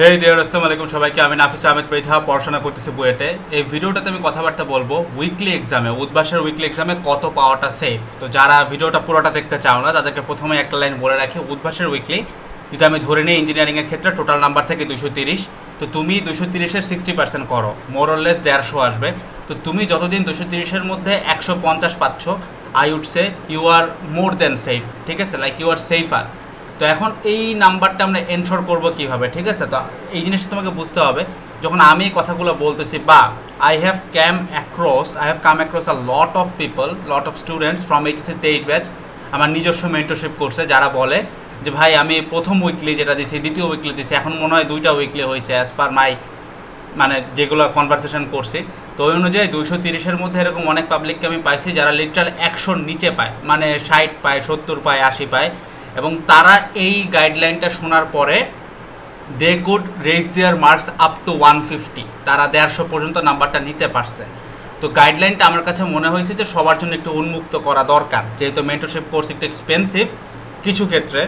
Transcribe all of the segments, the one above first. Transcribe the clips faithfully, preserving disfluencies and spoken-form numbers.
हे there अस्सलामु आलैकुम सबाइके आमी नाफिस अमित पृथा पढ़ाशोना करतेछि बुएटे ए भिडियोटाते आमी कथाबार्ता बोलबो उइकली एग्जामे उद्भासेर उइकली एग्जामे कत पावाटा सेफ। तो जारा भिडियोटा पुरोटा देखते चाओ ना तादेरके प्रथमे एकटा लाइन बोले राखि उद्भासेर उइकली जेटा आमी धरे नेइ इंजिनियारिंग एर क्षेत्रे टोटाल नम्बर थेके दुइशो त्रिश। तो तुमी दुइशो त्रिश एर साठ परसेंट करो मोर और लेस एक सौ पचास आसबे। तो तुमी जतदिन दुइशो त्रिश एर मध्ये एक सौ पचास पाচ্ছ I would say you are more than safe. ठीक है लाइक यू आर सेफार। तो এখন এই নাম্বারটা আমরা এনশোর করব কিভাবে। ঠিক আছে তো এই জিনিসটা তোমাকে বুঝতে হবে। যখন আমি কথাগুলো বলতেছি বা I have come across I have come across a lot of people lot of students from HSC eight batch আমার নিজস্ব মেন্টরশিপ কোর্সে যারা বলে যে ভাই আমি প্রথম উইকলি যেটা দিছি দ্বিতীয় উইকলি দিছি এখন মনে হয় দুইটা উইকলি হয়েছে অ্যাজ পার মাই মানে যেগুলো কনভারসেশন করছি। তো ওই অনুযায়ী দুইশো তিরিশের মধ্যে এরকম অনেক পাবলিককে আমি পাইছি যারা লিটারাল একশোর নিচে পায় মানে ষাট পায় সত্তর পায় আশি পায় এবং তারা এই গাইডলাইনটা শোনার পরে they could raise their marks up to one fifty. তারা দেড়শো পর্যন্ত নাম্বারটা নিতে পারছে। তো গাইডলাইনটা আমার কাছে মনে হয়েছে যে সবার জন্য একটু উন্মুক্ত করা দরকার যেহেতু মেন্টরশিপ কোর্স একটু এক্সপেন্সিভ কিছু ক্ষেত্রে।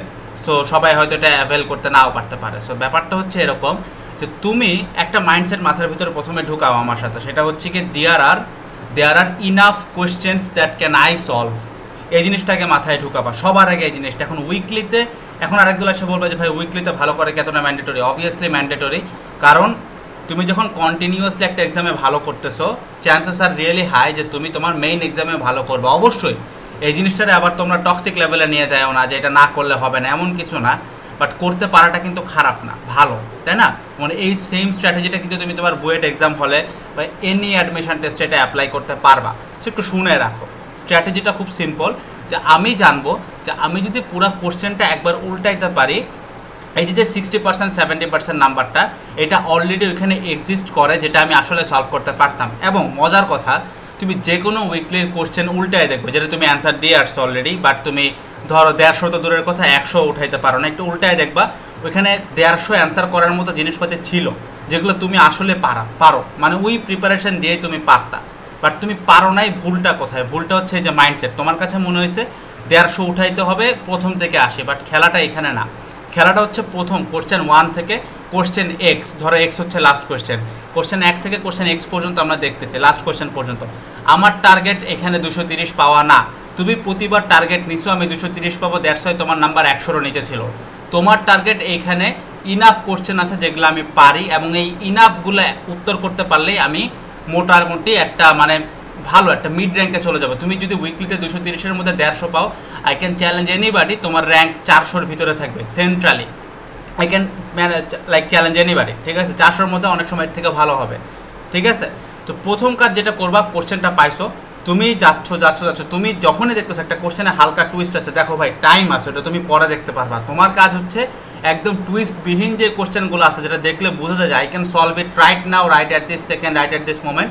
সো সবাই হয়তো এটা অ্যাভেল করতে নাও পারতে পারে। সো ব্যাপারটা হচ্ছে এরকম যে তুমি একটা মাইন্ডসেট মাথার ভিতরে প্রথমে ঢুকাও আমার সাথে। সেটা হচ্ছে কি there are there are enough questions that can I solve. এই জিনিসটাকে মাথায় ঢুকাবা সবার আগে এই জিনিসটা। এখন উইকলিতে এখন আরেকগুলো সে বলবে যে ভাই উইকলিতে ভালো করে কতটা ম্যান্ডেটরি। অবভিয়াসলি ম্যান্ডেটরি, কারণ তুমি যখন কন্টিনিউয়াসলি একটা এক্সামে ভালো করতেছো চান্সেস আর রিয়েলি হাই যে তুমি তোমার মেইন এক্সামে ভালো করবে। অবশ্যই এই জিনিসটারে আবার তোমরা টক্সিক লেভেলে নিয়ে যাও না যে এটা না করলে হবে না, এমন কিছু না। বাট করতে পারাটা কিন্তু খারাপ না, ভালো, তাই না? মানে এই সেম স্ট্র্যাটেজিটা কিন্তু তুমি তোমার বুয়েট এক্সাম হলে বা এনি অ্যাডমিশন টেস্টে এটা অ্যাপ্লাই করতে পারবা। সো একটু শুনে রাখো। স্ট্র্যাটেজিটা খুব সিম্পল যে আমি জানবো যে আমি যদি পুরো কোশ্চেনটা একবার উল্টাইতে পারি এই যে যে সিক্সটি পার্সেন্ট সেভেন্টি পার্সেন্ট নাম্বারটা এটা অলরেডি ওইখানে এক্সিস্ট করে যেটা আমি আসলে সলভ করতে পারতাম। এবং মজার কথা তুমি যে কোনো উইকলির কোশ্চেন উল্টাই দেখবে যেটা তুমি অ্যান্সার দিয়ে আসছো অলরেডি বাট তুমি ধরো দেড়শো তো দূরের কথা একশো উঠাইতে পারো না, একটু উল্টাই দেখবা ওইখানে দেড়শো অ্যান্সার করার মতো জিনিসপাতি ছিল যেগুলো তুমি আসলে পারা পারো মানে ওই প্রিপারেশন দিয়ে তুমি পারতা বাট তুমি পারো নাই। ভুলটা কোথায়? ভুলটা হচ্ছে যে মাইন্ডসেট। তোমার কাছে মনে হয়েছে দেড়শো উঠাইতে হবে প্রথম থেকে আসে বাট খেলাটা এখানে না। খেলাটা হচ্ছে প্রথম কোশ্চেন ওয়ান থেকে কোশ্চেন এক্স, ধরো এক্স হচ্ছে লাস্ট কোশ্চেন, কোশ্চেন এক থেকে কোশ্চেন এক্স পর্যন্ত আমরা দেখতেছি লাস্ট কোশ্চেন পর্যন্ত। আমার টার্গেট এখানে দুশো তিরিশ পাওয়া না। তুমি প্রতিবার টার্গেট নিছো আমি দুশো তিরিশ পাবো দেড়শোয় তোমার নাম্বার একশোরও নিচে ছিল। তোমার টার্গেট এইখানে ইনাফ কোশ্চেন আছে যেগুলো আমি পারি এবং এই ইনাফগুলো উত্তর করতে পারলেই আমি মোটামুটি একটা মানে ভালো একটা মিড র্যাঙ্কে চলে যাবে। তুমি যদি উইকলিতে দুশো তিরিশের মধ্যে দেড়শো পাও আই ক্যান চ্যালেঞ্জ এনিবডি তোমার র্যাঙ্ক চারশোর ভিতরে থাকবে centrally. I can like challenge anybody. ঠিক আছে চারশোর মধ্যে অনেক সময় থেকে ভালো হবে। ঠিক আছে তো প্রথম কাজ যেটা করবা কোশ্চেনটা পাইছো তুমি যাচ্ছ যাচ্ছ যাচ্ছ তুমি যখনই দেখতেছো একটা কোশ্চেনে হালকা টুইস্ট আছে দেখো ভাই টাইম আছে ওটা তুমি পরে দেখতে পারবা। তোমার কাজ হচ্ছে একদম টুইস্টবিহীন যে কোশ্চেনগুলো আছে যেটা দেখলে বোঝা যায় I can solve it right now right at this second right at this moment,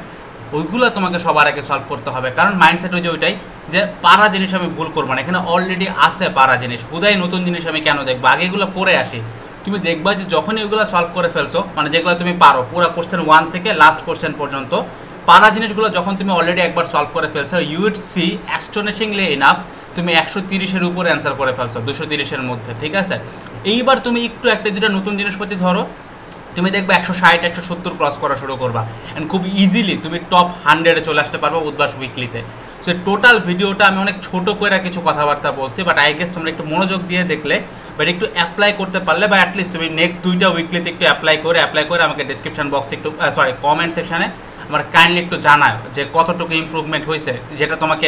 ওইগুলো তোমাকে সবার আগে সলভ করতে হবে। কারণ মাইন্ডসেট হচ্ছে ওইটাই যে পারা জিনিস আমি ভুল করবো না, এখানে অলরেডি আছে পারা জিনিস, হুদাই নতুন জিনিস আমি কেন দেখবো, আগে এগুলো করে আসি। তুমি দেখবা যে যখনই ওইগুলো সলভ করে ফেলছো মানে যেগুলো তুমি পারো পুরো কোশ্চেন ওয়ান থেকে লাস্ট কোশ্চেন পর্যন্ত পারা জিনিসগুলো যখন তুমি অলরেডি একবার সলভ করে ফেলছো you would see astonishingly enough তুমি একশো তিরিশের উপরে অ্যান্সার করে ফেলছো দুশো তিরিশের মধ্যে। ঠিক আছে এইবার তুমি একটু একটা দুটা নতুন জিনিসপাতি ধরো তুমি দেখবে একশো ষাট একশো সত্তর ক্রস করা শুরু করবা অ্যান্ড খুব ইজিলি তুমি টপ হান্ড্রেডে চলে আসতে পারবো উদ্ভাস উইকলিতে। সো টোটাল ভিডিওটা আমি অনেক ছোটো করে কিছু কথাবার্তা বলছি বাট আই গেস তোমরা একটু মনোযোগ দিয়ে দেখলে বাট একটু অ্যাপ্লাই করতে পারলে বা অ্যাটলিস্ট তুমি নেক্সট দুইটা উইকলিতে একটু অ্যাপ্লাই করে অ্যাপ্লাই করে আমাকে ডিসক্রিপশন বক্সে একটু সরি কমেন্ট সেকশানে আমার কাইন্ডলি একটু জানাও যে কতটুকু ইম্প্রুভমেন্ট হয়েছে, যেটা তোমাকে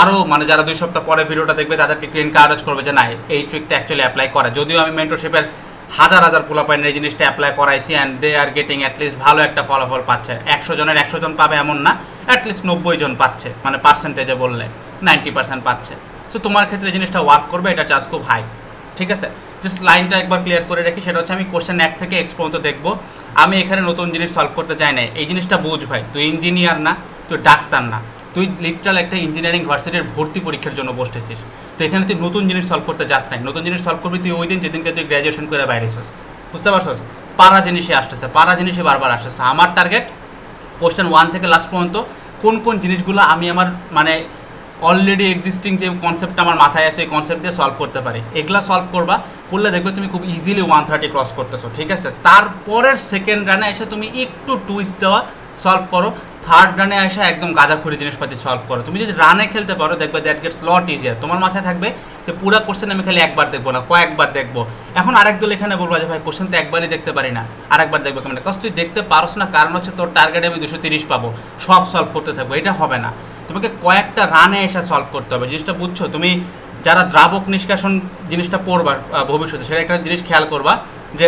আরও মানে যারা দুই সপ্তাহ পরে ভিডিওটা দেখবে তাদেরকে একটু এনকারেজ করবে যে না এই ট্রিকটা অ্যাকচুয়ালি অ্যাপ্লাই করা। যদিও আমি মেন্টরশিপের হাজার হাজার পোলাপাইনের এই জিনিসটা অ্যাপ্লাই করাইছি and they are getting at least ভালো একটা ফলাফল পাচ্ছে। একশো জনের একশো জন পাবে এমন না, অ্যাটলিস্ট নব্বই জন পাচ্ছে মানে পার্সেন্টেজে বললে নাইনটি পার্সেন্ট পাচ্ছে। সো তোমার ক্ষেত্রে জিনিসটা ওয়ার্ক করবে, এটা চার্জ খুব হাই। ঠিক আছে জাস্ট লাইনটা একবার ক্লিয়ার করে রাখি সেটা হচ্ছে আমি কোশ্চেন এক থেকে এক্স পর্যন্ত দেখবো। আমি এখানে নতুন জিনিস সলভ করতে চাই না, এই জিনিসটা বুঝ ভাই তুই ইঞ্জিনিয়ার না তুই ডাক্তার না তুই লিটারাল একটা ইঞ্জিনিয়ারিং ভার্সিটির ভর্তি পরীক্ষার জন্য বসতেছিস। তো এখানে তুই নতুন জিনিস সলভ করতে যাস নাই, নতুন জিনিস সলভ করবি তুই ওই দিন যেদিনকে তুই গ্র্যাজুয়েশন করে বাইরে আসছিস। বুঝতে পারছিস পারা জিনিসে আসতেছে পারা জিনিসে বারবার আসতেছে। আমার টার্গেট কোশ্চেন ওয়ান থেকে লাস্ট পর্যন্ত কোন কোন জিনিসগুলো আমি আমার মানে অলরেডি এক্সিস্টিং যে কনসেপ্টটা আমার মাথায় আসে এই কনসেপ্ট দিয়ে সলভ করতে পারি এগুলো সলভ করবা। করলে দেখবে তুমি খুব ইজিলি ওয়ান থার্টি ক্রস করতেছো, ঠিক আছে। তারপরের সেকেন্ড রানে এসে তুমি একটু টুইস্ট দেওয়া সলভ করো, থার্ড রানে এসে একদম গাঁজাখুরি জিনিসপাতি সলভ করো। তুমি যদি রানে খেলতে পারো দেখবে দ্যাট গেটস লট ইজিয়ার। তোমার মাথায় থাকবে যে পুরো কোশ্চেন আমি খালি একবার দেখবো না, কয়েকবার দেখবো। এখন আরেক দল এখানে বলবো যে ভাই কোশ্চেন তো একবারই দেখতে পারি না, আরেকবার দেখবো কেমন? কারণ তুই দেখতে পারোস না, কারণ হচ্ছে তোর টার্গেটে আমি দুশো তিরিশ পাবো, সব সলভ করতে থাকবো, এটা হবে না। তোমাকে কয়েকটা রানে এসে সলভ করতে হবে জিনিসটা, বুঝছো? তুমি যারা দ্রাবক নিষ্কাশন জিনিসটা পড়বা ভবিষ্যতে, সেটা একটা জিনিস খেয়াল করবা যে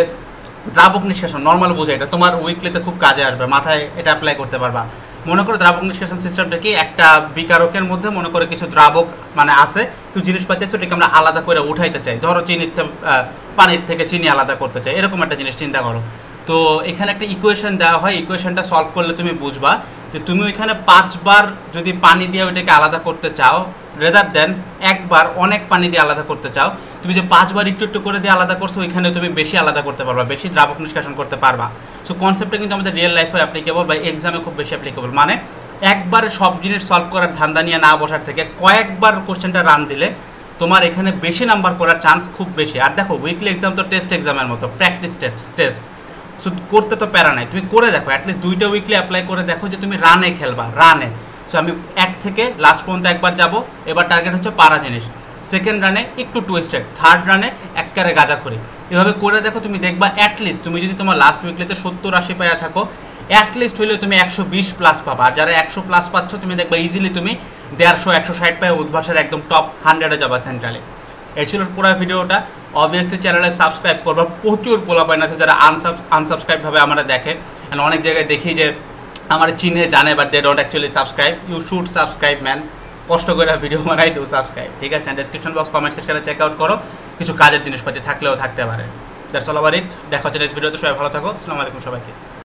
দ্রাবক নিষ্কাশন নর্মাল বোঝা, এটা তোমার উইকলিতে খুব কাজে আসবে, মাথায় এটা অ্যাপ্লাই করতে পারবা। মনে করো দ্রাবক নিষ্কাশন সিস্টেমটা কি, একটা বিকারকের মধ্যে মনে করো কিছু দ্রাবক মানে আছে, কিছু জিনিসপাতি আছে, ওটাকে আমরা আলাদা করে উঠাইতে চাই। ধরো চিনির পানির থেকে চিনি আলাদা করতে চাই, এরকম একটা জিনিস চিন্তা করো। তো এখানে একটা ইকুয়েশন দেওয়া হয়, ইকুয়েশনটা সলভ করলে তুমি বুঝবা যে তুমি ওইখানে পাঁচবার যদি পানি দিয়ে ওইটাকে আলাদা করতে চাও রেদার দেন একবার অনেক পানি দিয়ে আলাদা করতে চাও, তুমি যে পাঁচবার একটু একটু করে দিয়ে আলাদা করছো ওইখানে তুমি বেশি আলাদা করতে পারবা, বেশি দ্রাবক নিষ্কাশন করতে পারবা। সো কনসেপ্টটা কিন্তু আমাদের রিয়েল লাইফে অ্যাপ্লিকেবল বা এক্সামে খুব বেশি অ্যাপ্লিকেবল। মানে একবারে সব জিনিস সলভ করার ধান্দা নিয়ে না বসার থেকে কয়েকবার কোশ্চেনটা রান দিলে তোমার এখানে বেশি নাম্বার করার চান্স খুব বেশি। আর দেখো উইকলি এক্সাম তো টেস্ট এক্সামের মতো, প্র্যাকটিস টেস্ট, সো করতে তো প্যারা নাই, তুমি করে দেখো অ্যাটলিস্ট দুইটা উইকলি অ্যাপ্লাই করে দেখো যে তুমি রানে খেলবা, রানে। সো আমি এক থেকে লাস্ট পর্যন্ত একবার যাব, এবার টার্গেট হচ্ছে পারা জিনিস, সেকেন্ড রানে একটু টুইস্টেড, থার্ড রানে এককারে গাঁজাখুরি, এভাবে করে দেখো। তুমি দেখবা অ্যাটলিস্ট তুমি যদি তোমার লাস্ট উইকলিতে সত্তর আশি পায়া থাকো, অ্যাটলিস্ট হইলেও তুমি একশো বিশ প্লাস পাবা। আর যারা একশো প্লাস পাচ্ছ তুমি দেখবা ইজিলি তুমি দেড়শো একশো ষাট পায়ে উদ্ভাসের একদম টপ হান্ড্রেডে যাবা সেন্ট্রালে। এই ছিল পুরো ভিডিওটা। অবভিয়াসলি চ্যানেলে সাবস্ক্রাইব করবা, প্রচুর পোলাপাইন আছে যারা আনসাব আনসাবস্ক্রাইবভাবে আমরা দেখে, অ্যান্ড অনেক জায়গায় দেখি যে আমার চিনে জানে but they don't actually subscribe. You should subscribe man, কষ্ট করে ভিডিও বানাই টু সাবস্ক্রাইব, ঠিক আছে? অ্যান্ড ডিসক্রিপশন বক্স কমেন্ট সেকশনে চেক আউট করো, কিছু কাজের জিনিসপাতি থাকলেও থাকতে পারে। That's all about it. দেখা হচ্ছে নেক্সট ভিডিওতে, সবাই ভালো থাকো, আসসালামু আলাইকুম সবাইকে।